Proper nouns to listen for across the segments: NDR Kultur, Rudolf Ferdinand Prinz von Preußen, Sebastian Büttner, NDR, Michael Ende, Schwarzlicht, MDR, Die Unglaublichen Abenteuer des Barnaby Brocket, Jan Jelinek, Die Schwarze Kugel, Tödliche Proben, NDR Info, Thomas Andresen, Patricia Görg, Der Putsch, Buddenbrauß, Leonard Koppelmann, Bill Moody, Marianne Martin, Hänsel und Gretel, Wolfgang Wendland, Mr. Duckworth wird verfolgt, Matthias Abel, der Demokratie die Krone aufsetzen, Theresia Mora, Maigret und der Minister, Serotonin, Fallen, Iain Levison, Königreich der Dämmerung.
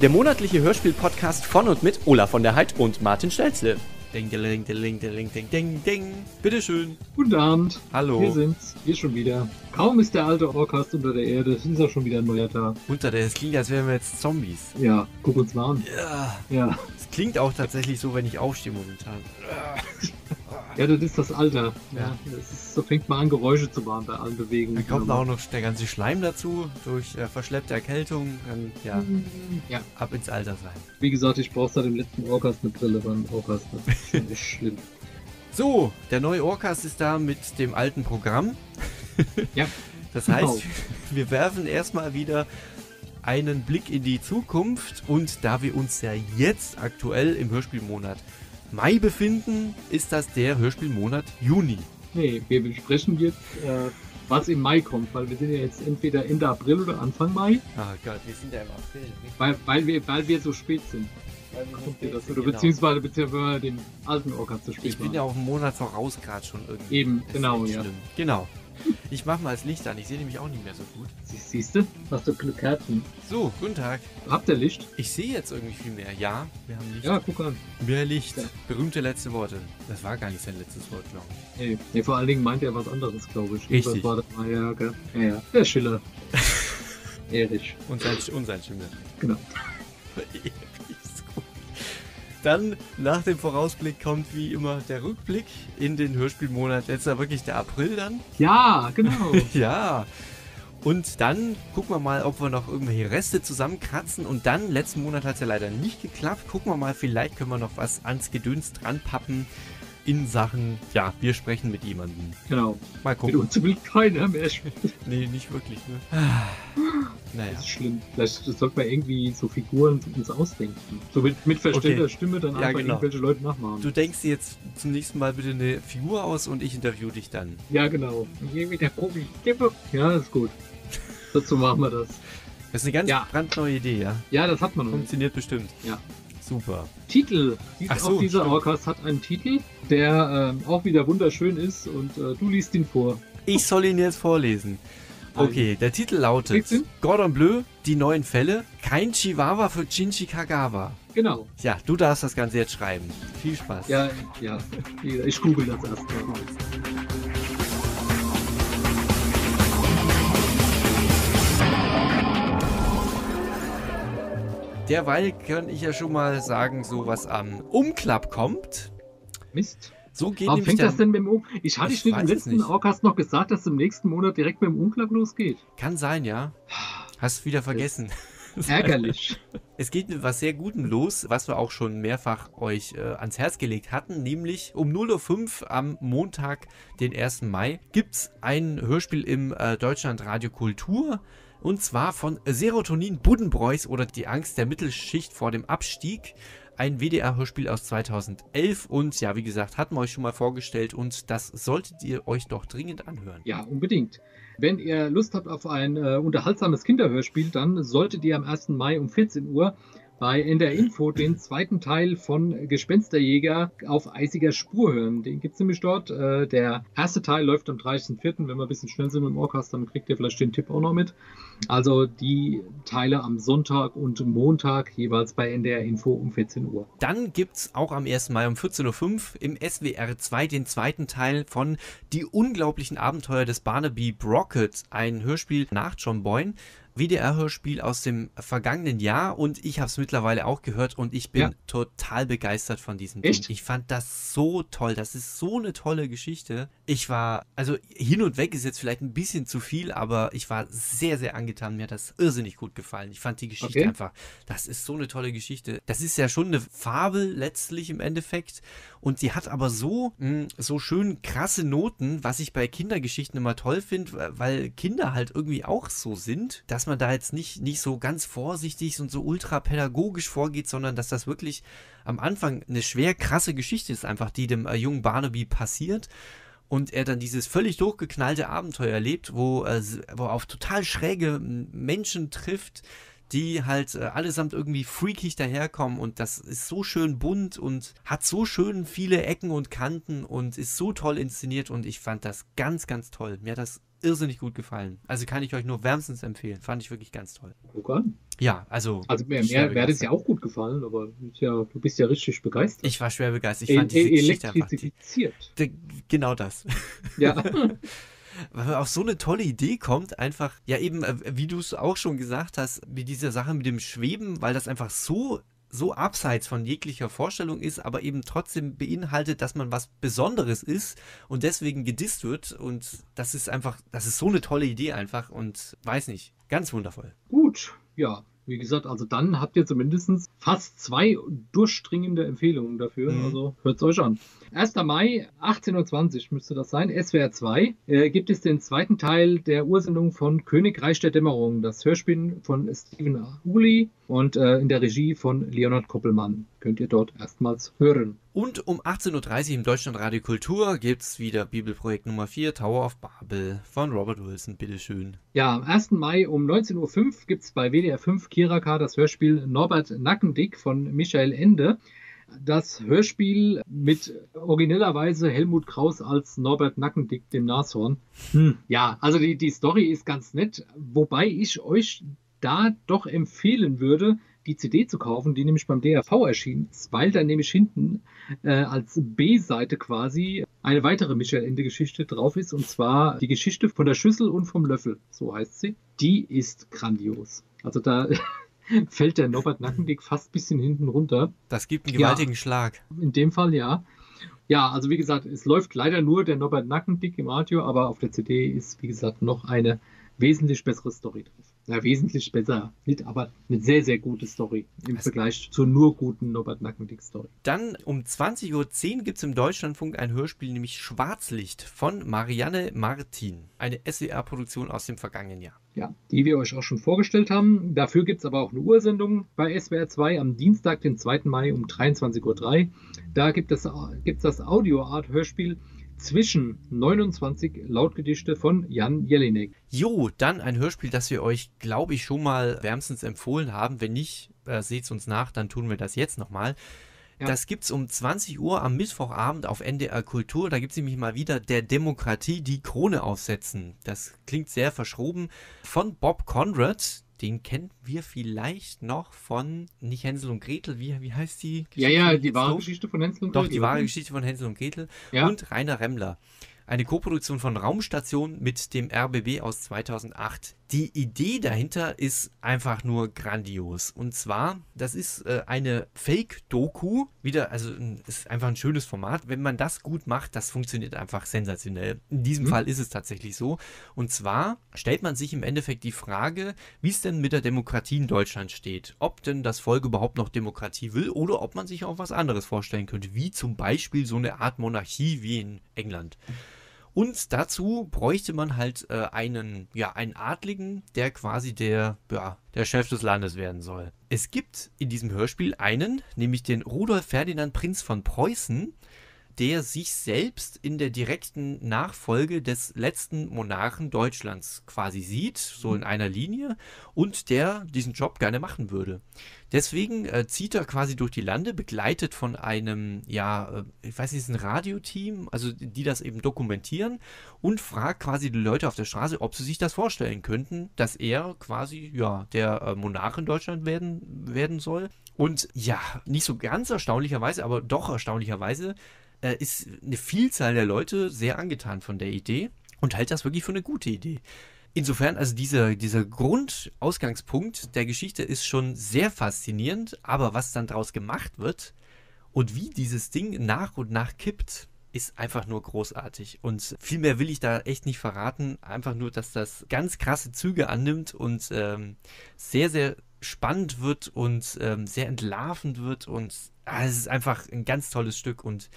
Der monatliche Hörspiel-Podcast von und mit Olaf von der Heide und Martin Stelzle. Ding, ding, ding, ding, ding, ding, ding. Bitteschön. Guten Abend. Hallo. Wir sind's. Wir schon wieder. Kaum ist der alte Orcast unter der Erde, ist auch schon wieder ein neuer Tag. Unter der Erde, es klingt, als wären wir jetzt Zombies. Ja, guck uns mal an. Ja. Es klingt auch tatsächlich so, wenn ich aufstehe momentan. Ja, das ist das Alter. Ja. Das ist, so fängt man an, Geräusche zu machen bei allen Bewegungen. Dann kommt auch noch der ganze Schleim dazu, durch verschleppte Erkältung. Und, ja, ab ins Alter sein. Wie gesagt, ich brauche seit dem letzten Orcast eine Brille beim Orcast. Das ist schlimm. So, der neue Orcast ist da mit dem alten Programm. Ja. Das heißt, wir werfen erstmal wieder einen Blick in die Zukunft, und da wir uns ja jetzt aktuell im Hörspielmonat Mai befinden, ist das der Hörspielmonat Juni. Nee, wir besprechen jetzt, was im Mai kommt, weil wir sind ja jetzt entweder Ende April oder Anfang Mai. Ah Gott, wir sind ja im April. Weil wir so spät sind. Beziehungsweise wenn wir den alten Orca zu spät machen. Ich bin ja auch einen Monat voraus gerade schon irgendwie. Eben, genau, ja. Schlimm. Genau. Ich mach mal das Licht an, ich sehe nämlich auch nicht mehr so gut. Siehst du? Hast du Glück gehabt? So, guten Tag. Habt ihr Licht? Ich sehe jetzt irgendwie viel mehr. Ja, wir haben Licht. Ja, guck an. Mehr Licht. Ja. Berühmte letzte Worte. Das war gar nicht sein letztes Wort, glaube ich. Nee, vor allen Dingen meint er was anderes, glaube ich. Richtig. War das mal, ja, okay. Ja. Der Schiller. Erich. Und sein Schiller. Genau. Dann, nach dem Vorausblick, kommt wie immer der Rückblick in den Hörspielmonat. Jetzt ist ja wirklich der April dann. Ja, genau. Ja. Und dann gucken wir mal, ob wir noch irgendwelche Reste zusammenkratzen. Und dann, letzten Monat hat es ja leider nicht geklappt. Gucken wir mal, vielleicht können wir noch was ans Gedöns dranpappen in Sachen, ja, wir sprechen mit jemandem. Genau. Mal gucken. Mit uns will keiner mehr sprechen. Nee, nicht wirklich, ne? Naja. Das ist schlimm. Vielleicht sollte man irgendwie so Figuren uns ausdenken. So mit verstellter Stimme dann einfach irgendwelche Leute nachmachen. Du denkst dir jetzt zum nächsten Mal bitte eine Figur aus und ich interview dich dann. Ja, genau. Irgendwie der Profi. Ja, ist gut. Dazu machen wir das. Das ist eine ganz brandneue Idee, ja? Ja, das hat man noch. Funktioniert bestimmt. Ja. Super. Titel. Auch dieser Orcast hat einen Titel, der auch wieder wunderschön ist, und du liest ihn vor. Ich soll ihn jetzt vorlesen. Okay, der Titel lautet Gordon Bleu, die neuen Fälle, kein Chihuahua für Chinchikagawa. Genau. Ja, du darfst das Ganze jetzt schreiben. Viel Spaß. Ja. Ich google das erstmal. Derweil kann ich ja schon mal sagen, so was am Umklapp kommt. Mist. So geht Warum fängt das denn mit dem Umklapp? Ich hatte nicht im letzten Orcast noch gesagt, dass es im nächsten Monat direkt mit dem Umklapp losgeht. Kann sein, ja. Hast wieder vergessen. Ärgerlich. Es geht mit was sehr Gutem los, was wir auch schon mehrfach euch ans Herz gelegt hatten, nämlich um 0.05 Uhr am Montag, den 1. Mai, gibt es ein Hörspiel im Deutschlandradio Kultur. Und zwar von Serotonin, Buddenbrauß oder die Angst der Mittelschicht vor dem Abstieg. Ein WDR-Hörspiel aus 2011. Und ja, wie gesagt, hatten wir euch schon mal vorgestellt. Und das solltet ihr euch doch dringend anhören. Ja, unbedingt. Wenn ihr Lust habt auf ein unterhaltsames Kinderhörspiel, dann solltet ihr am 1. Mai um 14 Uhr bei NDR Info den zweiten Teil von Gespensterjäger auf eisiger Spur hören. Den gibt es nämlich dort. Der erste Teil läuft am 30.04. Wenn wir ein bisschen schnell sind mit dem Orcast, dann kriegt ihr vielleicht den Tipp auch noch mit. Also die Teile am Sonntag und Montag jeweils bei NDR Info um 14 Uhr. Dann gibt es auch am 1. Mai um 14.05 Uhr im SWR 2 den zweiten Teil von Die Unglaublichen Abenteuer des Barnaby Brocket. Ein Hörspiel nach John Boyne. WDR-Hörspiel aus dem vergangenen Jahr, und ich habe es mittlerweile auch gehört und ich bin total begeistert von diesem Ding. Ich fand das so toll. Das ist so eine tolle Geschichte. Ich war, also hin und weg ist jetzt vielleicht ein bisschen zu viel, aber ich war sehr, sehr angetan. Mir hat das irrsinnig gut gefallen. Ich fand die Geschichte einfach, das ist so eine tolle Geschichte. Das ist ja schon eine Fabel letztlich im Endeffekt, und sie hat aber so schön krasse Noten, was ich bei Kindergeschichten immer toll finde, weil Kinder halt irgendwie auch so sind, dass man da jetzt nicht so ganz vorsichtig und so ultrapädagogisch vorgeht, sondern dass das wirklich am Anfang eine schwer krasse Geschichte ist, einfach die dem jungen Barnaby passiert, und er dann dieses völlig durchgeknallte Abenteuer erlebt, wo er auf total schräge Menschen trifft, die halt allesamt irgendwie freakig daherkommen, und das ist so schön bunt und hat so schön viele Ecken und Kanten und ist so toll inszeniert, und ich fand das ganz, ganz toll. Mir hat das irrsinnig gut gefallen. Also kann ich euch nur wärmstens empfehlen. Fand ich wirklich ganz toll. Okay. Ja, also... Also mir hat es ja auch gut gefallen, aber du bist ja richtig begeistert. Ich war schwer begeistert. Ich fand diese Geschichte elektrifiziert. Genau das. Ja. Weil man auf so eine tolle Idee kommt, einfach, ja eben, wie du es auch schon gesagt hast, mit dieser Sache mit dem Schweben, weil das einfach so abseits von jeglicher Vorstellung ist, aber eben trotzdem beinhaltet, dass man was Besonderes ist und deswegen gedisst wird, und das ist einfach, das ist so eine tolle Idee einfach, und weiß nicht, ganz wundervoll. Gut, ja, wie gesagt, also dann habt ihr zumindest fast 2 durchdringende Empfehlungen dafür, also hört es euch an. 1. Mai, 18.20 Uhr müsste das sein, SWR 2, gibt es den zweiten Teil der Ursendung von Königreich der Dämmerung, das Hörspiel von Stephen A. Hulli und in der Regie von Leonard Koppelmann. Könnt ihr dort erstmals hören. Und um 18.30 Uhr im Deutschlandradio Kultur gibt es wieder Bibelprojekt Nummer 4, Tower of Babel von Robert Wilson, bitteschön. Ja, am 1. Mai um 19.05 Uhr gibt es bei WDR 5 Kiraka das Hörspiel Norbert Nackendick von Michael Ende. Das Hörspiel mit originellerweise Helmut Kraus als Norbert Nackendick, dem Nashorn. Ja, also die Story ist ganz nett, wobei ich euch da doch empfehlen würde, die CD zu kaufen, die nämlich beim DRV erschien, weil da nämlich hinten als B-Seite quasi eine weitere Michael-Ende-Geschichte drauf ist, und zwar die Geschichte von der Schüssel und vom Löffel, so heißt sie. Die ist grandios. Also da... fällt der Norbert Nackendick fast ein bisschen hinten runter. Das gibt einen gewaltigen Schlag. In dem Fall, ja. Ja, also wie gesagt, es läuft leider nur der Norbert Nackendick im Radio, aber auf der CD ist, wie gesagt, noch eine wesentlich bessere Story drauf. Ja, wesentlich besser, aber eine sehr, sehr gute Story im Vergleich zur nur guten Norbert Nackendick-Story. Dann um 20.10 Uhr gibt es im Deutschlandfunk ein Hörspiel, nämlich Schwarzlicht von Marianne Martin. Eine SWR-Produktion aus dem vergangenen Jahr. Ja, die wir euch auch schon vorgestellt haben. Dafür gibt es aber auch eine Ursendung bei SWR 2 am Dienstag, den 2. Mai um 23.03 Uhr. Da gibt es das Audio-Art-Hörspiel Zwischen 29 Lautgedichte von Jan Jelinek. Jo, dann ein Hörspiel, das wir euch, glaube ich, schon mal wärmstens empfohlen haben. Wenn nicht, seht's uns nach, dann tun wir das jetzt nochmal. Ja. Das gibt's um 20 Uhr am Mittwochabend auf NDR Kultur. Da gibt's nämlich mal wieder der Demokratie die Krone aufsetzen. Das klingt sehr verschroben. Von Bob Conrad. Den kennen wir vielleicht noch von, nicht Hänsel und Gretel, wie heißt die Geschichte? Ja, die wahre Geschichte von Hänsel und Gretel. Doch, die wahre Geschichte von Hänsel und Gretel, ja. Und Rainer Remmler. Eine Koproduktion von Raumstation mit dem RBB aus 2008. Die Idee dahinter ist einfach nur grandios. Und zwar, das ist eine Fake-Doku. Wieder, also ist einfach ein schönes Format. Wenn man das gut macht, das funktioniert einfach sensationell. In diesem Fall ist es tatsächlich so. Und zwar stellt man sich im Endeffekt die Frage, wie es denn mit der Demokratie in Deutschland steht. Ob denn das Volk überhaupt noch Demokratie will oder ob man sich auch was anderes vorstellen könnte. Wie zum Beispiel so eine Art Monarchie wie in England. Und dazu bräuchte man halt einen Adligen, der quasi der Chef des Landes werden soll. Es gibt in diesem Hörspiel einen, nämlich den Rudolf Ferdinand Prinz von Preußen, der sich selbst in der direkten Nachfolge des letzten Monarchen Deutschlands quasi sieht, so in einer Linie, und der diesen Job gerne machen würde. Deswegen zieht er quasi durch die Lande, begleitet von einem, ich weiß nicht, ist ein Radioteam, also die das eben dokumentieren, und fragt quasi die Leute auf der Straße, ob sie sich das vorstellen könnten, dass er quasi, der Monarch in Deutschland werden soll. Und ja, nicht so ganz erstaunlicherweise, aber doch erstaunlicherweise, ist eine Vielzahl der Leute sehr angetan von der Idee und hält das wirklich für eine gute Idee. Insofern, also dieser Grundausgangspunkt der Geschichte ist schon sehr faszinierend, aber was dann daraus gemacht wird und wie dieses Ding nach und nach kippt, ist einfach nur großartig, und viel mehr will ich da echt nicht verraten, einfach nur, dass das ganz krasse Züge annimmt und sehr, sehr spannend wird und sehr entlarvend wird, und es ist einfach ein ganz tolles Stück, und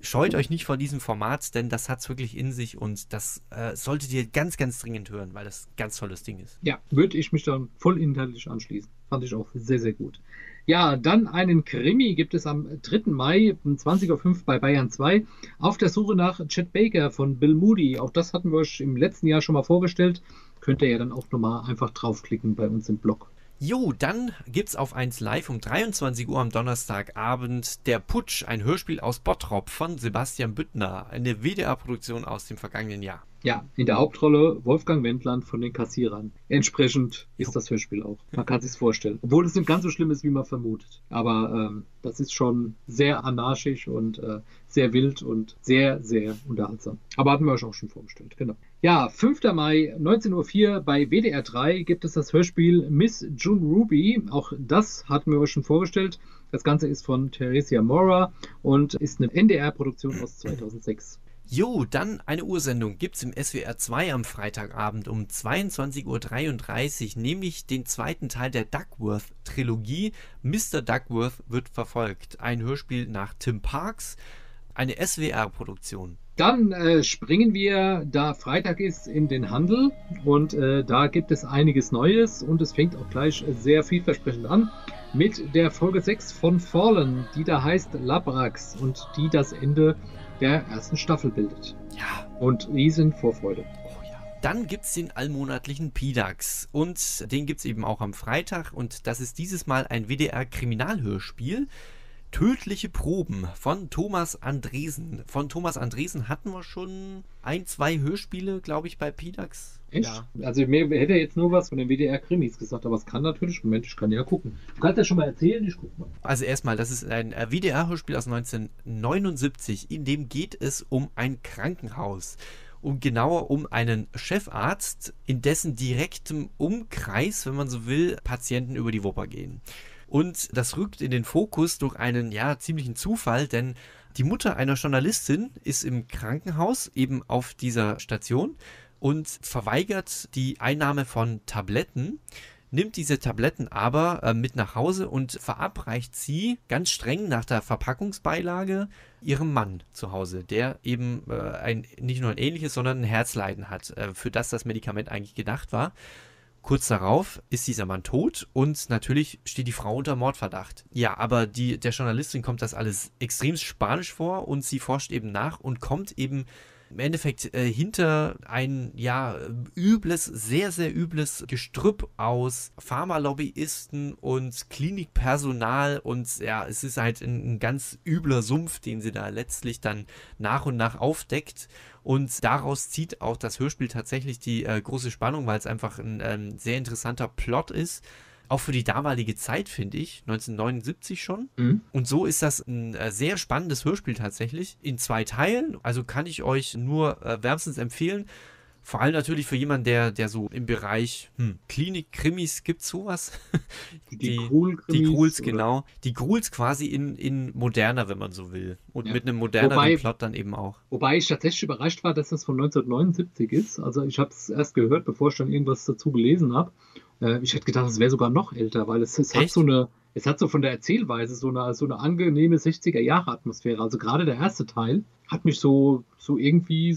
scheut euch nicht vor diesem Format, denn das hat es wirklich in sich, und das solltet ihr ganz, ganz dringend hören, weil das ein ganz tolles Ding ist. Ja, würde ich mich dann voll inhaltlich anschließen. Fand ich auch sehr, sehr gut. Ja, dann einen Krimi gibt es am 3. Mai um 20.05 Uhr bei Bayern 2 auf der Suche nach Chet Baker von Bill Moody. Auch das hatten wir euch im letzten Jahr schon mal vorgestellt. Könnt ihr ja dann auch nochmal einfach draufklicken bei uns im Blog. Jo, dann gibt's auf 1 Live um 23 Uhr am Donnerstagabend Der Putsch, ein Hörspiel aus Bottrop von Sebastian Büttner, eine WDR-Produktion aus dem vergangenen Jahr. Ja, in der Hauptrolle Wolfgang Wendland von den Kassierern. Entsprechend ist das Hörspiel auch. Man kann sich's vorstellen. Obwohl es nicht ganz so schlimm ist, wie man vermutet. Aber das ist schon sehr anarchisch und sehr wild und sehr, sehr unterhaltsam. Aber hatten wir euch auch schon vorgestellt, genau. Ja, 5. Mai, 19.04 Uhr bei WDR 3 gibt es das Hörspiel Miss June Ruby. Auch das hatten wir euch schon vorgestellt. Das Ganze ist von Theresia Mora und ist eine NDR-Produktion aus 2006. Jo, dann eine Ursendung gibt's im SWR 2 am Freitagabend um 22.33 Uhr, nämlich den zweiten Teil der Duckworth-Trilogie. Mr. Duckworth wird verfolgt. Ein Hörspiel nach Tim Parks, eine SWR-Produktion. Dann springen wir, da Freitag ist, in den Handel und da gibt es einiges Neues und es fängt auch gleich sehr vielversprechend an mit der Folge 6 von Fallen, die da heißt Labrax und die das Ende der ersten Staffel bildet. Ja. Und riesen Vorfreude. Dann gibt es den allmonatlichen Pidax und den gibt es eben auch am Freitag und das ist dieses Mal ein WDR-Kriminalhörspiel. Tödliche Proben von Thomas Andresen. Von Thomas Andresen hatten wir schon 1, 2 Hörspiele, glaube ich, bei Pidax. Echt? Ja. Also mir hätte jetzt nur was von den WDR-Krimis gesagt, aber es kann natürlich, Moment, ich kann ja gucken. Du kannst ja schon mal erzählen, ich guck mal. Also erstmal, das ist ein WDR-Hörspiel aus 1979, in dem geht es um ein Krankenhaus. Um genauer um einen Chefarzt, in dessen direktem Umkreis, wenn man so will, Patienten über die Wupper gehen. Und das rückt in den Fokus durch einen, ja, ziemlichen Zufall, denn die Mutter einer Journalistin ist im Krankenhaus, eben auf dieser Station, und verweigert die Einnahme von Tabletten, nimmt diese Tabletten aber mit nach Hause und verabreicht sie ganz streng nach der Verpackungsbeilage ihrem Mann zu Hause, der eben nicht nur ein ähnliches, sondern ein Herzleiden hat, für das das Medikament eigentlich gedacht war. Kurz darauf ist dieser Mann tot und natürlich steht die Frau unter Mordverdacht. Ja, aber der Journalistin kommt das alles extrem spanisch vor und sie forscht eben nach und kommt eben im Endeffekt hinter ein, ja, übles, sehr, sehr übles Gestrüpp aus Pharmalobbyisten und Klinikpersonal und ja, es ist halt ein ganz übler Sumpf, den sie da letztlich dann nach und nach aufdeckt. Und daraus zieht auch das Hörspiel tatsächlich die große Spannung, weil es einfach ein sehr interessanter Plot ist. Auch für die damalige Zeit, finde ich, 1979 schon. Mhm. Und so ist das ein sehr spannendes Hörspiel tatsächlich in 2 Teilen. Also kann ich euch nur wärmstens empfehlen. Vor allem natürlich für jemanden, der so im Bereich Klinik-Krimis, gibt es sowas? Die Gruels, genau. Die Gruels quasi in moderner, wenn man so will. Und ja, mit einem moderneren Plot dann eben auch. Wobei ich tatsächlich überrascht war, dass das von 1979 ist. Also ich habe es erst gehört, bevor ich dann irgendwas dazu gelesen habe. Ich hätte gedacht, es wäre sogar noch älter, weil es hat so von der Erzählweise so eine angenehme 60er-Jahre-Atmosphäre. Also gerade der erste Teil hat mich so eher an die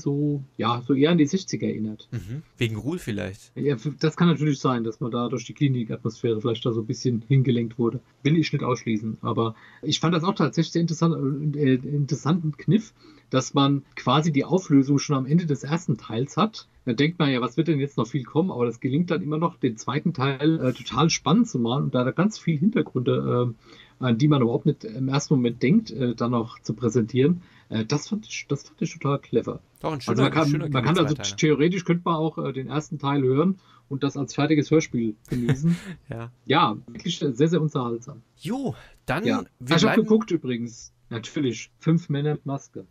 60er erinnert. Mhm. Wegen Ruhl vielleicht. Ja, das kann natürlich sein, dass man da durch die Klinik-Atmosphäre vielleicht da so ein bisschen hingelenkt wurde. Will ich nicht ausschließen, aber ich fand das auch tatsächlich sehr interessanten Kniff, dass man quasi die Auflösung schon am Ende des ersten Teils hat. Da denkt man ja, was wird denn jetzt noch viel kommen? Aber das gelingt dann immer noch, den zweiten Teil total spannend zu machen und da ganz viel Hintergründe, an die man überhaupt nicht im ersten Moment denkt, dann noch zu präsentieren. Das fand ich total clever. Doch, ein schöner, also man kann also theoretisch könnte man auch den ersten Teil hören und das als fertiges Hörspiel genießen. Ja, wirklich sehr, sehr unterhaltsam. Jo, dann... Ja. Ich habe geguckt übrigens, natürlich, 5 Männer mit Maske.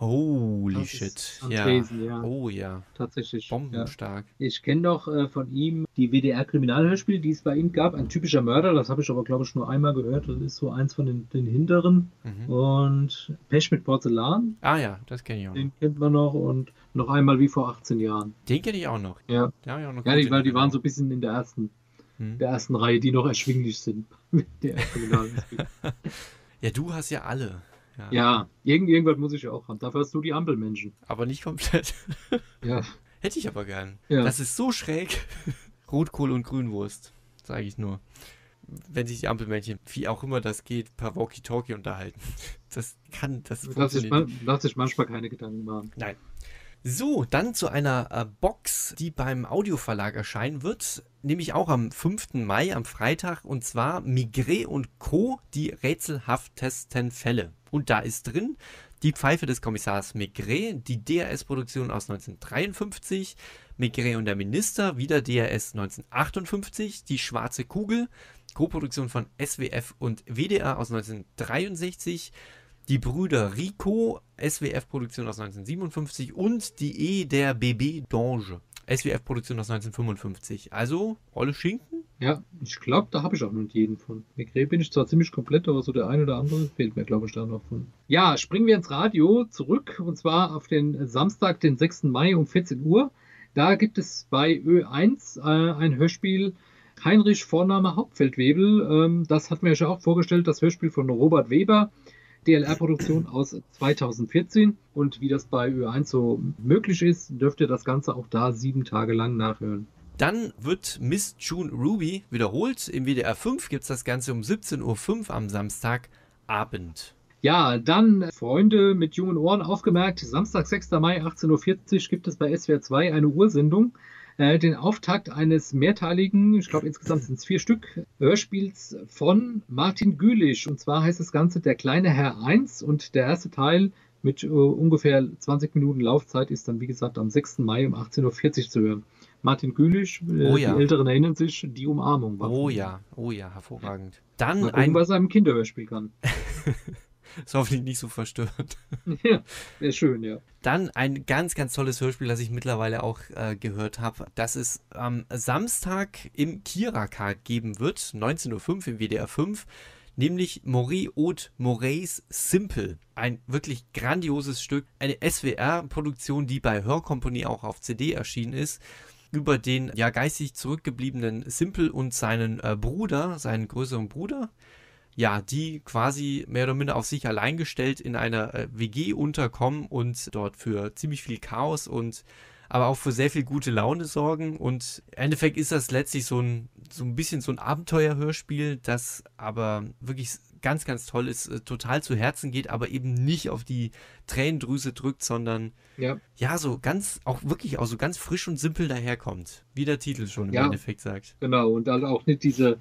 Holy shit. Andresen, ja. Oh ja. Tatsächlich. Bombenstark. Ja. Ich kenne doch von ihm die WDR-Kriminalhörspiele, die es bei ihm gab. Ein typischer Mörder, das habe ich aber, glaube ich, nur einmal gehört. Das ist so eins von den hinteren. Mhm. Und Pech mit Porzellan. Ah ja, das kenne ich auch. Den kennt man noch. Und noch einmal wie vor 18 Jahren. Den kenne ich auch noch. Ja, ja, auch noch weil die waren so ein bisschen in der ersten Reihe, die noch erschwinglich sind. Der Kriminalhörspiele. Ja, du hast ja alle. Ja, irgendwas muss ich ja auch haben. Dafür hast du die Ampelmenschen. Aber nicht komplett. Ja. Hätte ich aber gern. Ja. Das ist so schräg. Rotkohl und Grünwurst, sage ich nur. Wenn sich die Ampelmännchen, wie auch immer das geht, per Walkie-Talkie unterhalten. Das funktioniert. Lass sich manchmal keine Gedanken machen. Nein. So, dann zu einer Box, die beim Audioverlag erscheinen wird, nämlich auch am 5. Mai, am Freitag, und zwar Maigret und Co., die rätselhaftesten Fälle. Und da ist drin Die Pfeife des Kommissars Maigret, die DRS-Produktion aus 1953, Maigret und der Minister, wieder DRS 1958, Die schwarze Kugel, Co-Produktion von SWF und WDR aus 1963, Die Brüder Rico, SWF-Produktion aus 1957 und Die Ehe der Bébé d'Ange, SWF-Produktion aus 1955. Also, Olle Schinken? Ja, ich glaube, da habe ich auch nicht jeden von. Maigret bin ich zwar ziemlich komplett, aber so der ein oder andere fehlt mir, glaube ich, da noch von. Ja, springen wir ins Radio zurück, und zwar auf den Samstag, den 6. Mai um 14 Uhr. Da gibt es bei Ö1 ein Hörspiel, Heinrich Vorname Hauptfeldwebel. Das hat mir ja auch vorgestellt, das Hörspiel von Robert Weber. DLR-Produktion aus 2014, und wie das bei Ö1 so möglich ist, dürft ihr das Ganze auch da 7 Tage lang nachhören. Dann wird Miss June Ruby wiederholt. Im WDR 5 gibt es das Ganze um 17.05 Uhr am Samstagabend. Ja, dann Freunde mit jungen Ohren aufgemerkt, Samstag, 6. Mai, 18.40 Uhr gibt es bei SWR 2 eine Ursendung. Den Auftakt eines mehrteiligen, ich glaube insgesamt sind es 4 Stück, Hörspiels von Martin Gülich. Und zwar heißt das Ganze Der kleine Herr 1, und der erste Teil mit ungefähr 20 Minuten Laufzeit ist dann, wie gesagt, am 6. Mai um 18.40 Uhr zu hören. Martin Gülich, die Älteren erinnern sich, Die Umarmung war. Oh ja, hervorragend. Dann mal gucken, was er im Kinderhörspiel kann. Ist hoffentlich nicht so verstört. Ja, wäre schön, ja. Dann ein ganz, ganz tolles Hörspiel, das ich mittlerweile auch gehört habe, das es am Samstag im Kira-Card geben wird, 19.05 Uhr im WDR 5, nämlich Maurice Aude Moreys Simple. Ein wirklich grandioses Stück, eine SWR-Produktion, die bei Hörkompanie auch auf CD erschienen ist, über den ja geistig zurückgebliebenen Simple und seinen Bruder, seinen größeren Bruder. Ja, die quasi mehr oder minder auf sich allein gestellt in einer WG unterkommen und dort für ziemlich viel Chaos und aber auch für sehr viel gute Laune sorgen. Und im Endeffekt ist das letztlich so ein bisschen ein Abenteuerhörspiel, das aber wirklich ganz, ganz toll ist, total zu Herzen geht, aber eben nicht auf die Tränendrüse drückt, sondern ja so ganz, auch wirklich auch so ganz frisch und simpel daherkommt, wie der Titel schon im Endeffekt sagt. Genau, und dann auch nicht diese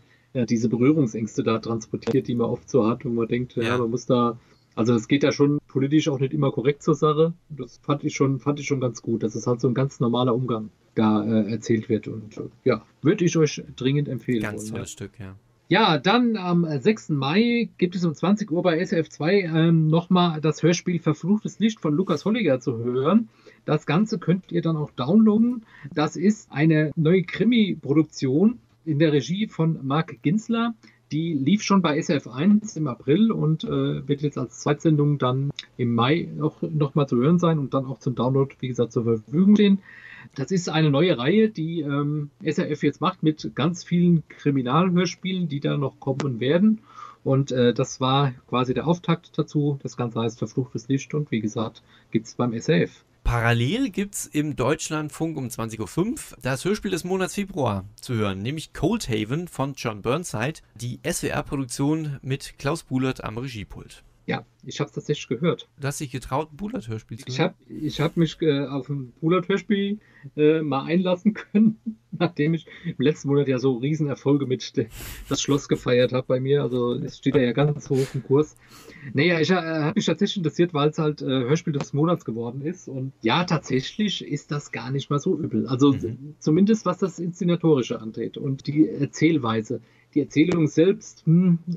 Berührungsängste da transportiert, die man oft so hat, wo man denkt, man muss da, also es geht ja schon politisch auch nicht immer korrekt zur Sache. Das fand ich schon ganz gut, dass es halt so ein ganz normaler Umgang da erzählt wird, und würde ich euch dringend empfehlen. Ganz tolles Stück, ja. Ja, dann am 6. Mai gibt es um 20 Uhr bei SWR 2 nochmal das Hörspiel Verfluchtes Licht von Lukas Holliger zu hören. Das Ganze könnt ihr dann auch downloaden. Das ist eine neue Krimi-Produktion in der Regie von Marc Ginzler. Die lief schon bei SF1 im April und wird jetzt als Zweitsendung dann im Mai noch mal zu hören sein und dann auch zum Download, wie gesagt, zur Verfügung stehen. Das ist eine neue Reihe, die SRF jetzt macht mit ganz vielen Kriminalhörspielen, die da noch kommen werden. Und das war quasi der Auftakt dazu. Das Ganze heißt Verfluchtes Licht und wie gesagt, gibt es beim SRF. Parallel gibt es im Deutschlandfunk um 20.05 Uhr das Hörspiel des Monats Februar zu hören, nämlich Coldhaven von John Burnside, die SWR-Produktion mit Klaus Bulert am Regiepult. Ja, ich habe es tatsächlich gehört. Du hast dich getraut, ein Bulert-Hörspiel zu hören? Ich hab mich auf ein Bulert-Hörspiel mal einlassen können, nachdem ich im letzten Monat ja so Riesenerfolge mit das Schloss gefeiert habe bei mir. Also es steht ja ganz hoch im Kurs. Naja, ich habe mich tatsächlich interessiert, weil es halt Hörspiel des Monats geworden ist. Und ja, tatsächlich ist das gar nicht mal so übel. Also zumindest was das Inszenatorische angeht und die Erzählweise. Die Erzählung selbst,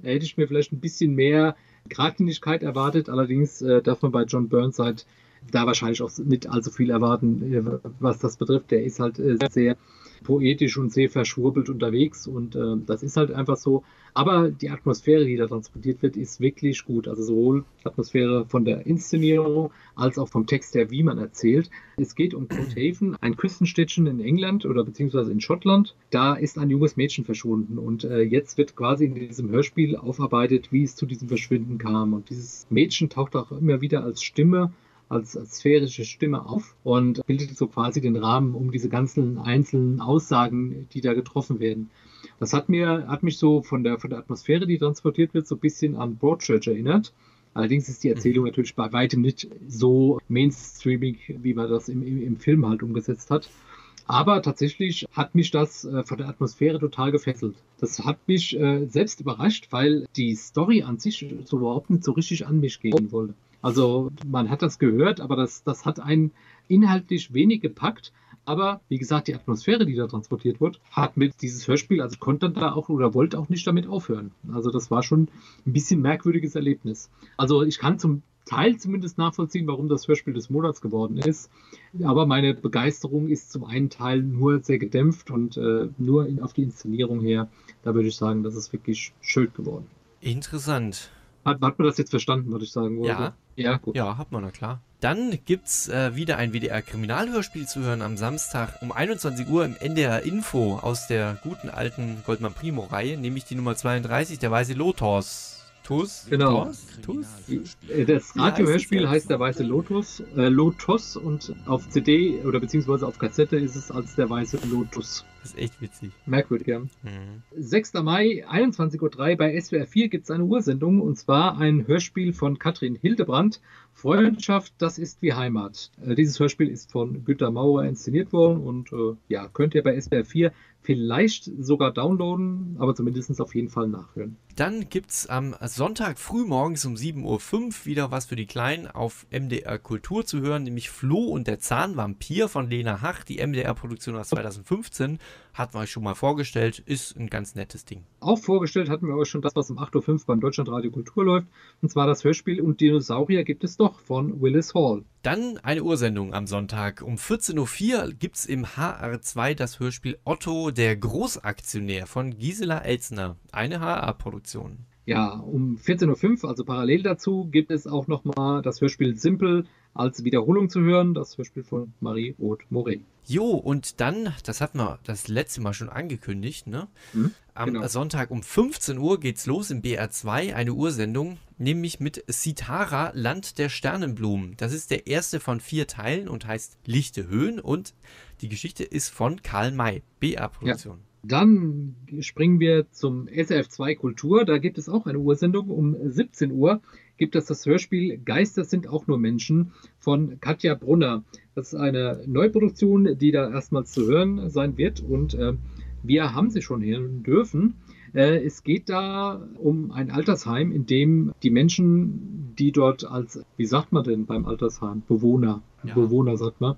hätte ich mir vielleicht ein bisschen mehr Gradlinigkeit erwartet, allerdings darf man bei John Burnside da wahrscheinlich auch nicht allzu viel erwarten, was das betrifft. Der ist halt sehr poetisch und sehr verschwurbelt unterwegs und das ist halt einfach so. Aber die Atmosphäre, die da transportiert wird, ist wirklich gut. Also sowohl die Atmosphäre von der Inszenierung als auch vom Text her, wie man erzählt. Es geht um Coldhaven, ein Küstenstädtchen in England oder beziehungsweise in Schottland. Da ist ein junges Mädchen verschwunden und jetzt wird quasi in diesem Hörspiel aufarbeitet, wie es zu diesem Verschwinden kam. Und dieses Mädchen taucht auch immer wieder als Stimme, als sphärische Stimme auf und bildet so quasi den Rahmen um diese ganzen einzelnen Aussagen, die da getroffen werden. Das hat mich so von der Atmosphäre, die transportiert wird, so ein bisschen an Broadchurch erinnert. Allerdings ist die Erzählung natürlich bei weitem nicht so mainstreamig, wie man das im Film halt umgesetzt hat. Aber tatsächlich hat mich das von der Atmosphäre total gefesselt. Das hat mich selbst überrascht, weil die Story an sich so überhaupt nicht so richtig an mich gehen wollte. Also man hat das gehört, aber das hat einen inhaltlich wenig gepackt. Aber wie gesagt, die Atmosphäre, die da transportiert wird, hat mit dieses Hörspiel, also konnte dann da auch oder wollte auch nicht damit aufhören. Also das war schon ein bisschen merkwürdiges Erlebnis. Also ich kann zum Teil zumindest nachvollziehen, warum das Hörspiel des Monats geworden ist. Aber meine Begeisterung ist zum einen Teil nur sehr gedämpft und nur auf die Inszenierung her. Da würde ich sagen, das ist wirklich schön geworden. Interessant. Hat man das jetzt verstanden, was ich sagen wollte? Ja. Ja, gut. Ja, hat man, na klar. Dann gibt's wieder ein WDR-Kriminalhörspiel zu hören am Samstag um 21 Uhr im NDR Info aus der guten alten Goldmann Primo-Reihe, nämlich die Nummer 32, der weiße Lotus. Tus? Genau. Tus? Das Radiohörspiel heißt der weiße Lotus, Lotus, und auf CD oder beziehungsweise auf Kassette ist es als der weiße Lotus. Das ist echt witzig. Merkwürdig, ja. 6. Mai, 21.03 Uhr bei SWR 4 gibt es eine Ursendung, und zwar ein Hörspiel von Katrin Hildebrandt. Freundschaft, das ist wie Heimat. Dieses Hörspiel ist von Günter Maurer inszeniert worden und ja, könnt ihr bei SWR 4 vielleicht sogar downloaden, aber zumindest auf jeden Fall nachhören. Dann gibt es am Sonntag frühmorgens um 7.05 Uhr wieder was für die Kleinen auf MDR Kultur zu hören, nämlich Flo und der Zahnvampir von Lena Hach, die MDR-Produktion aus 2015. Hatten wir euch schon mal vorgestellt, ist ein ganz nettes Ding. Auch vorgestellt hatten wir euch schon das, was um 8.05 Uhr beim Deutschlandradio Kultur läuft, und zwar das Hörspiel Und Dinosaurier gibt es doch von Willis Hall. Dann eine Ursendung am Sonntag. Um 14.04 Uhr gibt es im HR2 das Hörspiel Otto, der Großaktionär von Gisela Elzner, eine HR-Produktion. Ja, um 14.05 Uhr, also parallel dazu, gibt es auch nochmal das Hörspiel Simple als Wiederholung zu hören, das Hörspiel von Marie Roth-Moret. Jo, und dann, das hatten wir das letzte Mal schon angekündigt, ne? Am Sonntag um 15 Uhr geht's los im BR2, eine Ursendung, nämlich mit Sitara, Land der Sternenblumen. Das ist der erste von 4 Teilen und heißt Lichte Höhen, und die Geschichte ist von Karl May, BR-Produktion. Ja. Dann springen wir zum SRF2 Kultur. Da gibt es auch eine Ursendung. Um 17 Uhr gibt es das Hörspiel Geister sind auch nur Menschen von Katja Brunner. Das ist eine Neuproduktion, die da erstmals zu hören sein wird. Und wir haben sie schon hören dürfen. Es geht da um ein Altersheim, in dem die Menschen, die dort als, wie sagt man denn beim Altersheim, Bewohner sagt man,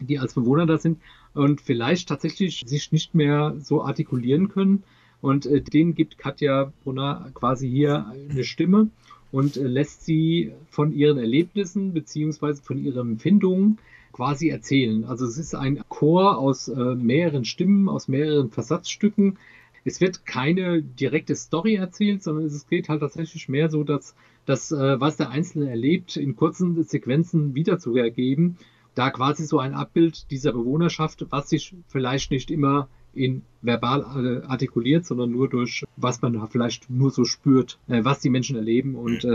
die als Bewohner da sind, und vielleicht tatsächlich sich nicht mehr so artikulieren können. Und denen gibt Katja Brunner quasi hier eine Stimme und lässt sie von ihren Erlebnissen bzw. von ihren Empfindungen quasi erzählen. Also es ist ein Chor aus mehreren Stimmen, aus mehreren Versatzstücken. Es wird keine direkte Story erzählt, sondern es geht halt tatsächlich mehr so, dass das, was der Einzelne erlebt, in kurzen Sequenzen wiederzuergeben. Da quasi so ein Abbild dieser Bewohnerschaft, was sich vielleicht nicht immer in verbal artikuliert, sondern nur durch, was man vielleicht nur so spürt, was die Menschen erleben. Und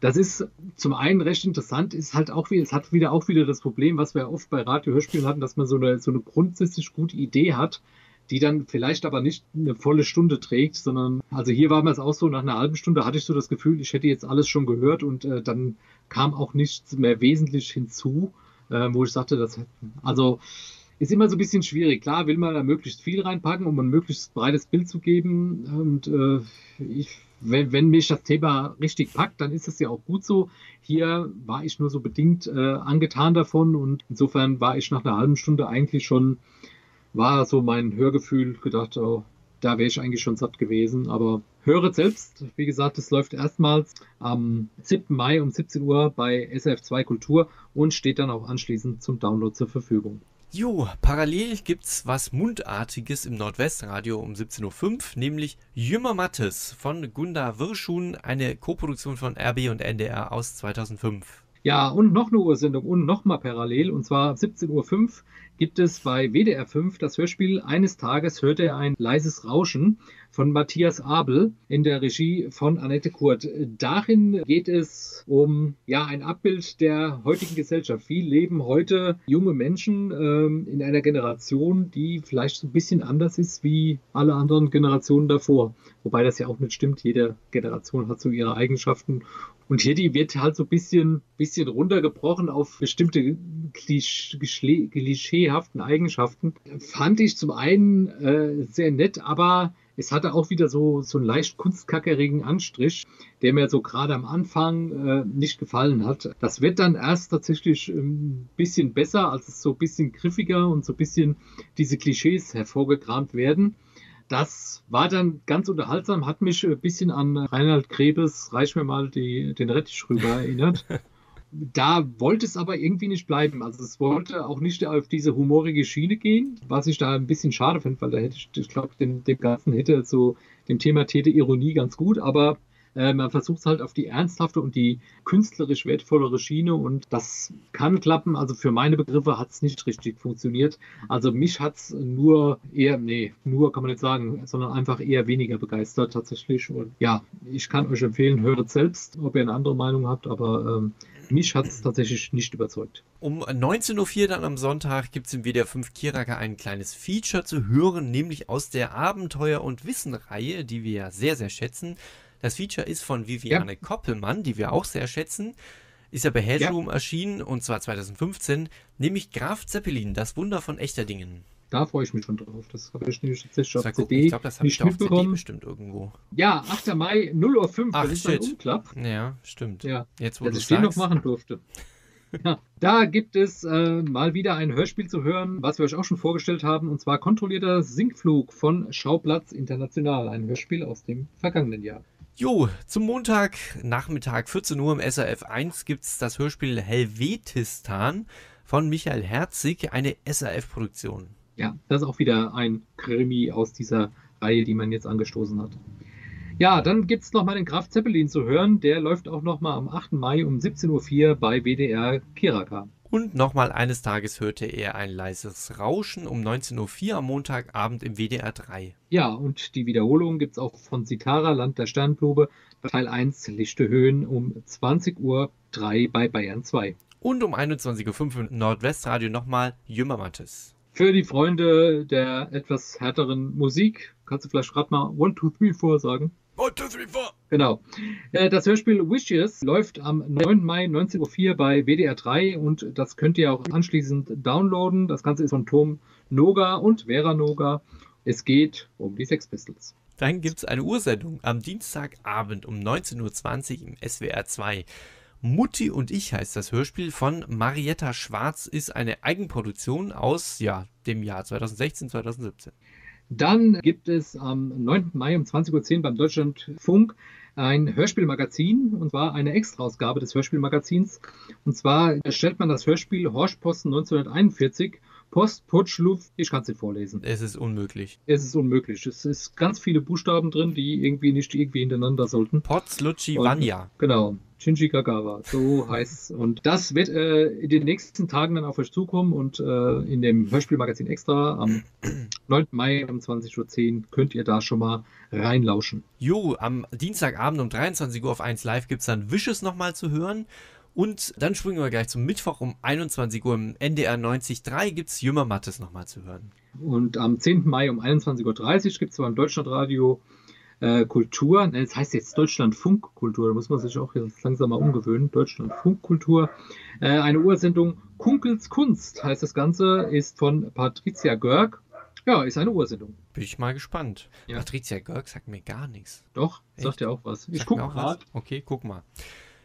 das ist zum einen recht interessant, ist halt auch wieder, es hat wieder auch wieder das Problem, was wir oft bei Radiohörspielen hatten, dass man so eine grundsätzlich gute Idee hat, die dann vielleicht aber nicht eine volle Stunde trägt, sondern, also hier war mir es auch so, nach einer halben Stunde hatte ich so das Gefühl, ich hätte jetzt alles schon gehört, und dann kam auch nichts mehr wesentlich hinzu, wo ich sagte, das also ist immer so ein bisschen schwierig. Klar will man da möglichst viel reinpacken, um ein möglichst breites Bild zu geben, und wenn mich das Thema richtig packt, dann ist es ja auch gut so. Hier war ich nur so bedingt angetan davon, und insofern war ich nach einer halben Stunde eigentlich schon, war so mein Hörgefühl, gedacht, oh, da wäre ich eigentlich schon satt gewesen. Aber höret selbst, wie gesagt, es läuft erstmals am 7. Mai um 17 Uhr bei SRF2 Kultur und steht dann auch anschließend zum Download zur Verfügung. Jo, parallel gibt's was Mundartiges im Nordwestradio um 17.05 Uhr, nämlich Jümmer Mattes von Gunda Wirschun, eine Koproduktion von RB und NDR aus 2005. Ja, und noch eine Ursendung und nochmal parallel, und zwar 17.05 Uhr gibt es bei WDR 5 das Hörspiel Eines Tages hörte er ein leises Rauschen von Matthias Abel in der Regie von Annette Kurt. Darin geht es um ein Abbild der heutigen Gesellschaft. Wie leben heute junge Menschen in einer Generation, die vielleicht so ein bisschen anders ist wie alle anderen Generationen davor. Wobei das ja auch nicht stimmt. Jede Generation hat so ihre Eigenschaften. Und hier die wird halt so ein bisschen runtergebrochen auf bestimmte klischeehaften Eigenschaften. Fand ich zum einen sehr nett, aber es hatte auch wieder so einen leicht kunstkackerigen Anstrich, der mir so gerade am Anfang nicht gefallen hat. Das wird dann erst tatsächlich ein bisschen besser, als es so ein bisschen griffiger und so ein bisschen diese Klischees hervorgekramt werden. Das war dann ganz unterhaltsam, hat mich ein bisschen an Reinhard Krebes "Reich mir mal den Rettich rüber" erinnert. Da wollte es aber irgendwie nicht bleiben. Also es wollte auch nicht auf diese humorige Schiene gehen, was ich da ein bisschen schade finde, weil da hätte ich glaube, dem Ganzen hätte so dem Thema täte Ironie ganz gut, aber man versucht es halt auf die ernsthafte und die künstlerisch wertvollere Schiene und das kann klappen. Also für meine Begriffe hat es nicht richtig funktioniert. Also mich hat es nur kann man nicht sagen, sondern einfach eher weniger begeistert tatsächlich. Und ja, ich kann euch empfehlen, höret selbst, ob ihr eine andere Meinung habt, aber mich hat es tatsächlich nicht überzeugt. Um 19.04 Uhr dann am Sonntag gibt es im WDR 5 Kiraka ein kleines Feature zu hören, nämlich aus der Abenteuer- und Wissen-Reihe, die wir ja sehr, sehr schätzen. Das Feature ist von Viviane Koppelmann, die wir auch sehr schätzen. Ist ja bei Headroom erschienen, und zwar 2015, nämlich Graf Zeppelin, das Wunder von Echterdingen. Da freue ich mich schon drauf. Das habe ich nämlich tatsächlich auf CD. Ich glaube, das habe ich auf CD bestimmt irgendwo. Ja, 8. Mai, 0.05 Uhr. Ach, shit. Ja, stimmt. Ja. Jetzt, wo du es noch machen durfte. Ja, da gibt es mal wieder ein Hörspiel zu hören, was wir euch auch schon vorgestellt haben, und zwar Kontrollierter Sinkflug von Schauplatz International, ein Hörspiel aus dem vergangenen Jahr. Jo, zum Montagnachmittag 14 Uhr im SRF 1 gibt es das Hörspiel Helvetistan von Michael Herzig, eine SRF-Produktion. Ja, das ist auch wieder ein Krimi aus dieser Reihe, die man jetzt angestoßen hat. Ja, dann gibt es nochmal den Graf Zeppelin zu hören. Der läuft auch nochmal am 8. Mai um 17.04 Uhr bei WDR Kiraka. Und nochmal eines Tages hörte er ein leises Rauschen um 19.04 Uhr am Montagabend im WDR 3. Ja, und die Wiederholung gibt es auch von Sitara, Land der Sternblume, Teil 1, Lichte Höhen um 20.03 Uhr bei Bayern 2. Und um 21.05 Uhr im Nordwestradio nochmal Jümmermattes. Für die Freunde der etwas härteren Musik, kannst du vielleicht gerade mal 1, 2, 3, 4 sagen? 1, 2, 3, 4! Genau. Das Hörspiel Wishes läuft am 9. Mai 19.04 Uhr bei WDR 3 und das könnt ihr auch anschließend downloaden. Das Ganze ist von Tom Noga und Vera Noga. Es geht um die Sex Pistols. Dann gibt es eine Ursendung am Dienstagabend um 19.20 Uhr im SWR 2. Mutti und ich heißt das Hörspiel von Marietta Schwarz, ist eine Eigenproduktion aus dem Jahr 2016, 2017. Dann gibt es am 9. Mai um 20.10 Uhr beim Deutschlandfunk ein Hörspielmagazin, und zwar eine Extraausgabe des Hörspielmagazins. Und zwar erstellt man das Hörspiel Horschposten 1941, Post, Putschluft, ich kann es nicht vorlesen. Es ist unmöglich. Es ist ganz viele Buchstaben drin, die irgendwie nicht hintereinander sollten. Potzlutschi Vanya. Genau. Chinchikagawa, so heißt es. Und das wird in den nächsten Tagen dann auf euch zukommen. Und in dem Hörspielmagazin Extra am 9. Mai um 20.10 Uhr könnt ihr da schon mal reinlauschen. Jo, am Dienstagabend um 23 Uhr auf 1 Live gibt es dann Wishes nochmal zu hören. Und dann springen wir gleich zum Mittwoch um 21 Uhr im NDR 90.3 gibt es Jümmermattes nochmal zu hören. Und am 10. Mai um 21.30 Uhr gibt es beim Deutschlandradio Kultur, das heißt jetzt Deutschlandfunk Kultur, da muss man sich auch jetzt langsam mal umgewöhnen, Deutschlandfunk Kultur, eine Ursendung Kunkels Kunst heißt das Ganze, ist von Patricia Görg. Ja, ist eine Ursendung. Bin ich mal gespannt. Ja. Patricia Görg sagt mir gar nichts. Doch, sagt ja auch was. Ich gucke mal. Okay, guck mal.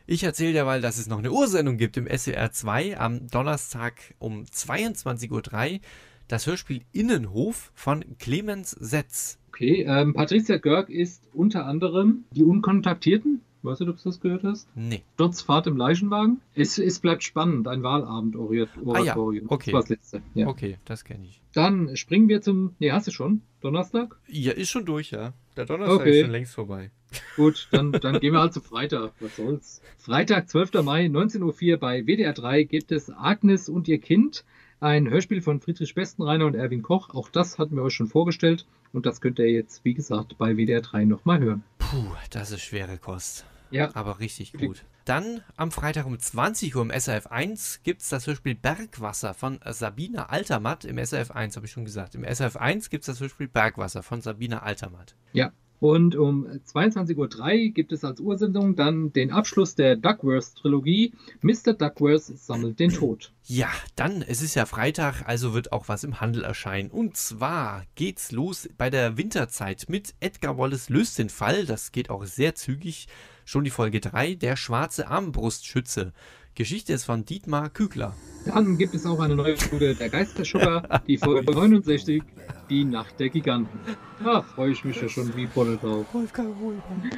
Ich erzähle derweil, dass es noch eine Ursendung gibt im SWR 2 am Donnerstag um 22.03 Uhr. Das Hörspiel Innenhof von Clemens Setz. Okay, Patricia Görg ist unter anderem die Unkontaktierten. Weißt du, ob du das gehört hast? Nee. Dotz Fahrt im Leichenwagen. Es bleibt spannend, ein Wahlabend-Oratorium. Ah ja, okay. Das war das letzte. Ja. Okay, das kenne ich. Dann springen wir zum... Nee, hast du schon? Donnerstag? Ja, ist schon durch, ja. Der Donnerstag ist schon längst vorbei. Gut, dann gehen wir halt zu Freitag. Was soll's? Freitag, 12. Mai, 19.04 Uhr bei WDR 3 gibt es Agnes und ihr Kind. Ein Hörspiel von Friedrich Bestenreiner und Erwin Koch. Auch das hatten wir euch schon vorgestellt. Und das könnt ihr jetzt, wie gesagt, bei WDR 3 nochmal hören. Puh, das ist schwere Kost. Ja. Aber richtig gut. Dann am Freitag um 20 Uhr im SRF 1 gibt es das Hörspiel Bergwasser von Sabine Altermatt. Im SRF 1, habe ich schon gesagt. Im SRF 1 gibt es das Hörspiel Bergwasser von Sabine Altermatt. Ja. Und um 22.03 Uhr gibt es als Ursendung dann den Abschluss der Duckworth-Trilogie. Mr. Duckworth sammelt den Tod. Ja, dann, es ist ja Freitag, also wird auch was im Handel erscheinen. Und zwar geht's los bei der Winterzeit mit Edgar Wallace löst den Fall. Das geht auch sehr zügig. Schon die Folge 3, der schwarze Armbrustschütze. Geschichte ist von Dietmar Kügler. Dann gibt es auch eine neue Folge der Geisterschucker, die Folge 69, die Nacht der Giganten. Da freue ich mich ja schon wie Bolle drauf. Wolfgang Wohlmann.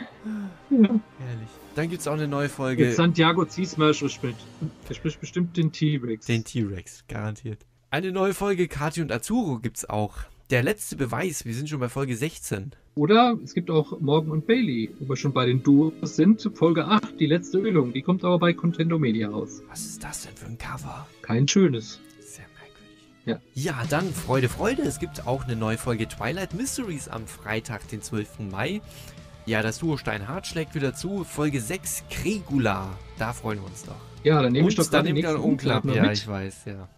Ja. Herrlich. Dann gibt es auch eine neue Folge. Mit Santiago Ziesmer spricht. Der spricht bestimmt den T-Rex. Den T-Rex, garantiert. Eine neue Folge Kati und Azuro gibt es auch. Der letzte Beweis, wir sind schon bei Folge 16. Oder es gibt auch Morgan und Bailey, wo wir schon bei den Duos sind. Folge 8, die letzte Ölung, die kommt aber bei Contendo Media raus. Was ist das denn für ein Cover? Kein schönes. Sehr merkwürdig. Ja, dann Freude, Freude. Es gibt auch eine neue Folge Twilight Mysteries am Freitag, den 12. Mai. Ja, das Duo Steinhardt schlägt wieder zu. Folge 6, Kregula. Da freuen wir uns doch. Ja, dann nehme ich doch gerade den nächsten Umklapp mit. Ja, ich weiß, ja.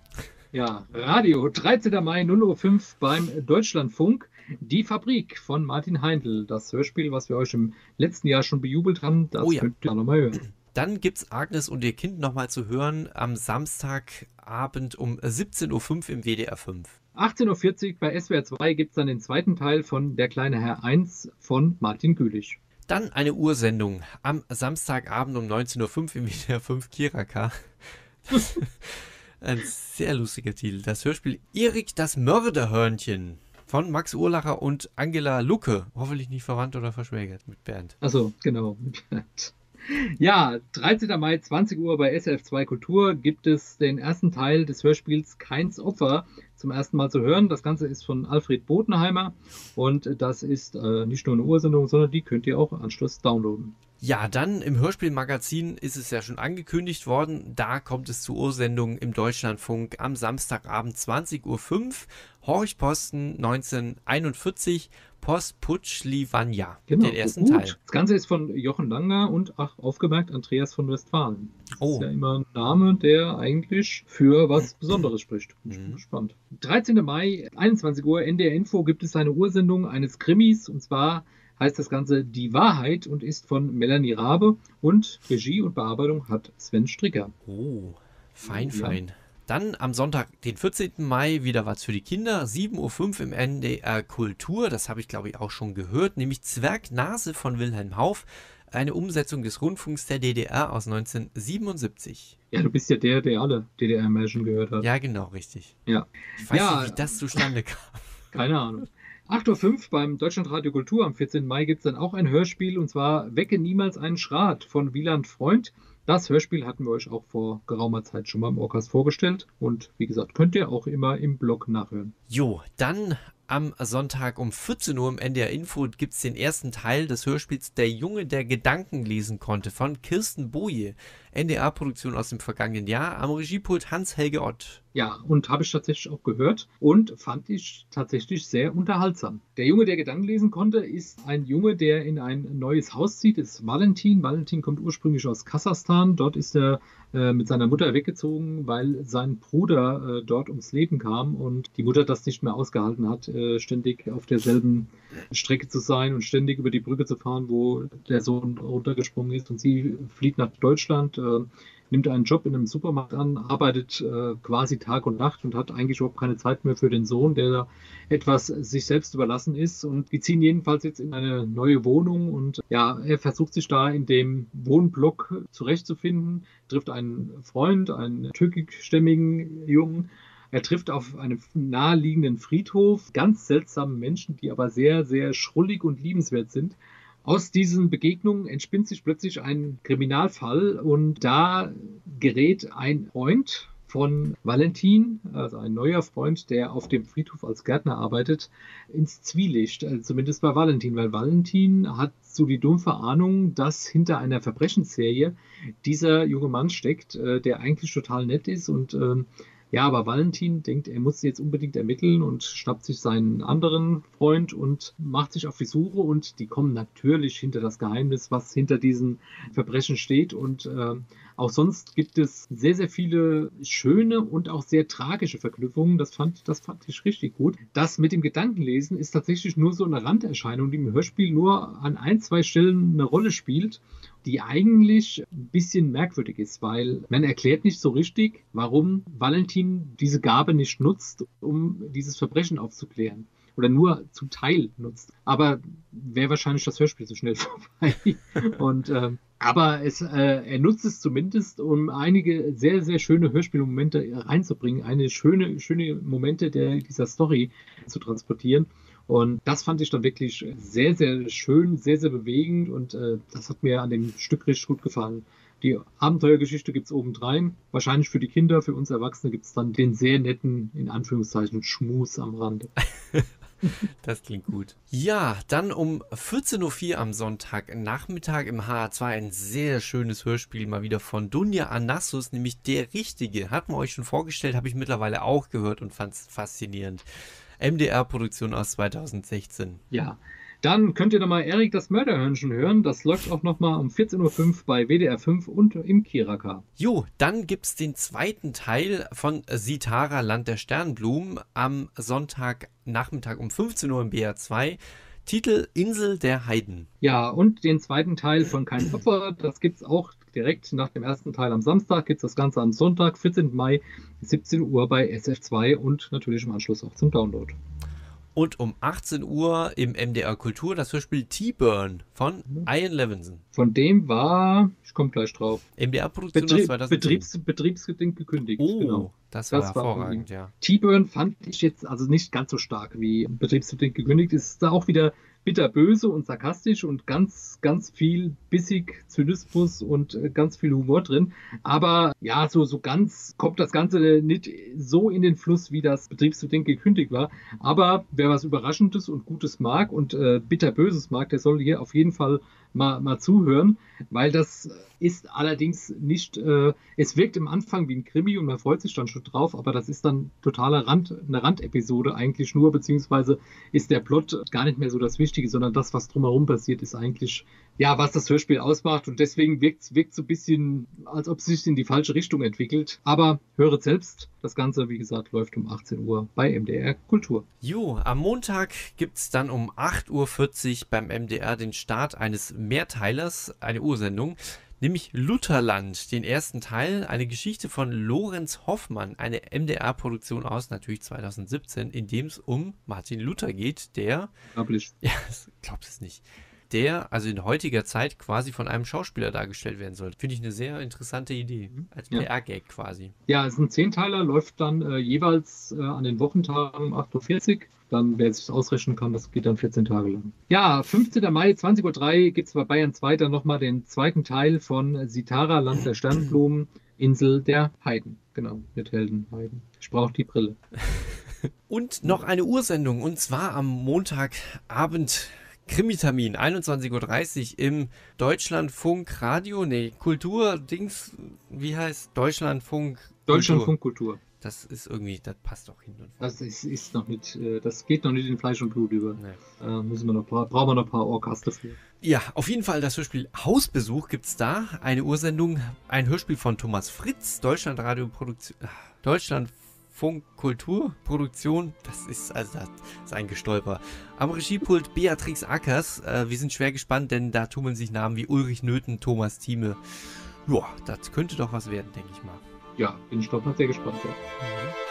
Ja, Radio, 13. Mai, 0.05 Uhr beim Deutschlandfunk, Die Fabrik von Martin Heindl. Das Hörspiel, was wir euch im letzten Jahr schon bejubelt haben, das könnt ihr nochmal hören. Dann gibt es Agnes und ihr Kind nochmal zu hören am Samstagabend um 17.05 Uhr im WDR 5. 18.40 Uhr bei SWR 2 gibt es dann den zweiten Teil von Der kleine Herr 1 von Martin Gülich. Dann eine Ursendung am Samstagabend um 19.05 Uhr im WDR 5 Kiraka. Ein sehr lustiger Titel. Das Hörspiel Erik das Mörderhörnchen von Max Urlacher und Angela Lucke. Hoffentlich nicht verwandt oder verschwägert mit Bernd. Achso, genau, mit Bernd. Ja, 13. Mai, 20 Uhr bei SRF 2 Kultur gibt es den ersten Teil des Hörspiels Keins Opfer zum ersten Mal zu hören. Das Ganze ist von Alfred Bodenheimer und das ist nicht nur eine Ursendung, sondern die könnt ihr auch im Anschluss downloaden. Ja, dann im Hörspielmagazin ist es ja schon angekündigt worden. Da kommt es zu Ursendungen im Deutschlandfunk am Samstagabend 20.05 Uhr. Horch Posten 1941, Post Putschli-Vanja, genau, den ersten Teil. Das Ganze ist von Jochen Langer und, ach, aufgemerkt, Andreas von Westfalen. Das ist ja immer ein Name, der eigentlich für was Besonderes spricht. Ich bin gespannt. 13. Mai, 21 Uhr, NDR Info gibt es eine Ursendung eines Krimis, und zwar heißt das Ganze Die Wahrheit und ist von Melanie Rabe und Regie und Bearbeitung hat Sven Stricker. Oh, fein, ja. Fein. Dann am Sonntag, den 14. Mai, wieder was für die Kinder, 7.05 Uhr im NDR Kultur, das habe ich glaube ich auch schon gehört, nämlich Zwergnase von Wilhelm Hauff, eine Umsetzung des Rundfunks der DDR aus 1977. Ja, du bist ja der, der alle DDR-Märchen gehört hat. Ja, genau, richtig. Ja. Ich weiß nicht, wie das zustande kam. Keine Ahnung. 8.05 Uhr beim Deutschlandradio Kultur am 14. Mai gibt es dann auch ein Hörspiel, und zwar Wecke niemals einen Schrat von Wieland Freund. Das Hörspiel hatten wir euch auch vor geraumer Zeit schon mal im Orcas vorgestellt und wie gesagt, könnt ihr auch immer im Blog nachhören. Jo, dann am Sonntag um 14 Uhr im NDR Info gibt es den ersten Teil des Hörspiels Der Junge, der Gedanken lesen konnte von Kirsten Boje. NDR-Produktion aus dem vergangenen Jahr, am Regiepult Hans-Helge Ott. Ja, und habe ich tatsächlich auch gehört und fand ich tatsächlich sehr unterhaltsam. Der Junge, der Gedanken lesen konnte, ist ein Junge, der in ein neues Haus zieht. Das ist Valentin. Valentin kommt ursprünglich aus Kasachstan. Dort ist er mit seiner Mutter weggezogen, weil sein Bruder dort ums Leben kam und die Mutter das nicht mehr ausgehalten hat, ständig auf derselben Strecke zu sein und ständig über die Brücke zu fahren, wo der Sohn runtergesprungen ist. Und sie flieht nach Deutschland, nimmt einen Job in einem Supermarkt an, arbeitet quasi Tag und Nacht und hat eigentlich überhaupt keine Zeit mehr für den Sohn, der da etwas sich selbst überlassen ist. Und die ziehen jedenfalls jetzt in eine neue Wohnung und ja, er versucht sich da in dem Wohnblock zurechtzufinden, trifft einen Freund, einen türkischstämmigen Jungen. Er trifft auf einem naheliegenden Friedhof ganz seltsame Menschen, die aber sehr, sehr schrullig und liebenswert sind. Aus diesen Begegnungen entspinnt sich plötzlich ein Kriminalfall und da gerät ein Freund von Valentin, also ein neuer Freund, der auf dem Friedhof als Gärtner arbeitet, ins Zwielicht, also zumindest bei Valentin, weil Valentin hat so die dumpfe Ahnung, dass hinter einer Verbrechensserie dieser junge Mann steckt, der eigentlich total nett ist und Ja, aber Valentin denkt, er muss jetzt unbedingt ermitteln und schnappt sich seinen anderen Freund und macht sich auf die Suche. Und die kommen natürlich hinter das Geheimnis, was hinter diesen Verbrechen steht. Und auch sonst gibt es sehr, sehr viele schöne und auch sehr tragische Verknüpfungen. Das fand ich richtig gut. Das mit dem Gedankenlesen ist tatsächlich nur so eine Randerscheinung, die im Hörspiel nur an ein, zwei Stellen eine Rolle spielt, die eigentlich ein bisschen merkwürdig ist, weil man erklärt nicht so richtig, warum Valentin diese Gabe nicht nutzt, um dieses Verbrechen aufzuklären. Oder nur zum Teil nutzt. Aber wäre wahrscheinlich das Hörspiel so schnell vorbei. Und aber er nutzt es zumindest, um einige sehr, sehr schöne Hörspielmomente reinzubringen, einige schöne Momente dieser Story zu transportieren. Und das fand ich dann wirklich sehr, sehr schön, sehr, sehr bewegend. Und das hat mir an dem Stück richtig gut gefallen. Die Abenteuergeschichte gibt es obendrein. Wahrscheinlich für die Kinder, für uns Erwachsene gibt es dann den sehr netten, in Anführungszeichen, Schmus am Rande. Das klingt gut. Ja, dann um 14.04 Uhr am Sonntagnachmittag im HR2 ein sehr schönes Hörspiel mal wieder von Dunja Anassus, nämlich Der Richtige. Hatten wir euch schon vorgestellt, habe ich mittlerweile auch gehört und fand es faszinierend. MDR-Produktion aus 2016. Ja, dann könnt ihr nochmal Erik das Mörderhörnchen hören. Das läuft auch nochmal um 14.05 Uhr bei WDR 5 und im Kiraka. Jo, dann gibt es den zweiten Teil von Sitara, Land der Sternblumen, am Sonntagnachmittag um 15 Uhr im BR 2. Titel Insel der Heiden. Ja, und den zweiten Teil von Kein Opfer, das gibt es auch direkt nach dem ersten Teil am Samstag, gibt es das Ganze am Sonntag, 14. Mai, 17 Uhr bei SF2 und natürlich im Anschluss auch zum Download. Und um 18 Uhr im MDR Kultur das Hörspiel T-Burn von Ian Levinson. Von dem war, ich komme gleich drauf, MDR-Produktion betriebsbedingt gekündigt. Oh, genau. Das war hervorragend, ja. T-Burn fand ich jetzt also nicht ganz so stark wie betriebsbedingt gekündigt. Ist da auch wieder bitterböse und sarkastisch und ganz, ganz viel bissig Zynismus und ganz viel Humor drin. Aber ja, so ganz kommt das Ganze nicht so in den Fluss, wie das betriebsbedingt gekündigt war. Aber wer was Überraschendes und Gutes mag und bitterböses mag, der soll hier auf jeden Fall mal zuhören, weil das ist allerdings nicht, es wirkt im Anfang wie ein Krimi und man freut sich dann schon drauf, aber das ist dann totaler eine Randepisode eigentlich nur, beziehungsweise ist der Plot gar nicht mehr so das Wichtige, sondern das, was drumherum passiert, ist eigentlich, ja, was das Hörspiel ausmacht und deswegen wirkt so ein bisschen, als ob es sich in die falsche Richtung entwickelt, aber höret selbst, das Ganze, wie gesagt, läuft um 18 Uhr bei MDR Kultur. Jo, am Montag gibt es dann um 8.40 Uhr beim MDR den Start eines Mehrteilers, eine Ursendung, nämlich Lutherland, den ersten Teil, eine Geschichte von Lorenz Hoffmann, eine MDR-Produktion aus natürlich 2017, in dem es um Martin Luther geht, der, ja, glaubt es nicht, der also in heutiger Zeit quasi von einem Schauspieler dargestellt werden soll. Finde ich eine sehr interessante Idee, als PR-Gag quasi. Ja, es ist ein 10-Teiler, läuft dann jeweils an den Wochentagen um 8.40 Uhr. Dann, wer sich ausrechnen kann, das geht dann 14 Tage lang. Ja, 15. Mai, 20.03 Uhr gibt es bei Bayern 2 dann nochmal den zweiten Teil von Sitara, Land der Sternblumen, Insel der Heiden. Genau, mit Helden, Heiden. Ich brauche die Brille. Und noch eine Ursendung, und zwar am Montagabend. Krimi-Termin, 21.30 Uhr im Deutschlandfunk Radio, Kultur-Dings, wie heißt Deutschlandfunk? Deutschlandfunk Kultur. Das ist irgendwie, das passt doch hin und vor. Das ist noch nicht, das geht noch nicht in Fleisch und Blut über. Nee. Brauchen wir noch ein paar Orcas dafür. Ja, auf jeden Fall das Hörspiel Hausbesuch gibt es da. Eine Ursendung, ein Hörspiel von Thomas Fritz, Deutschlandfunk Kulturproduktion, das ist also ein Gestolper. Am Regiepult Beatrix Ackers, wir sind schwer gespannt, denn da tummeln sich Namen wie Ulrich Nöthen, Thomas Thieme. Ja, das könnte doch was werden, denke ich mal. Ja, bin ich doch noch sehr gespannt. Ja. Mhm.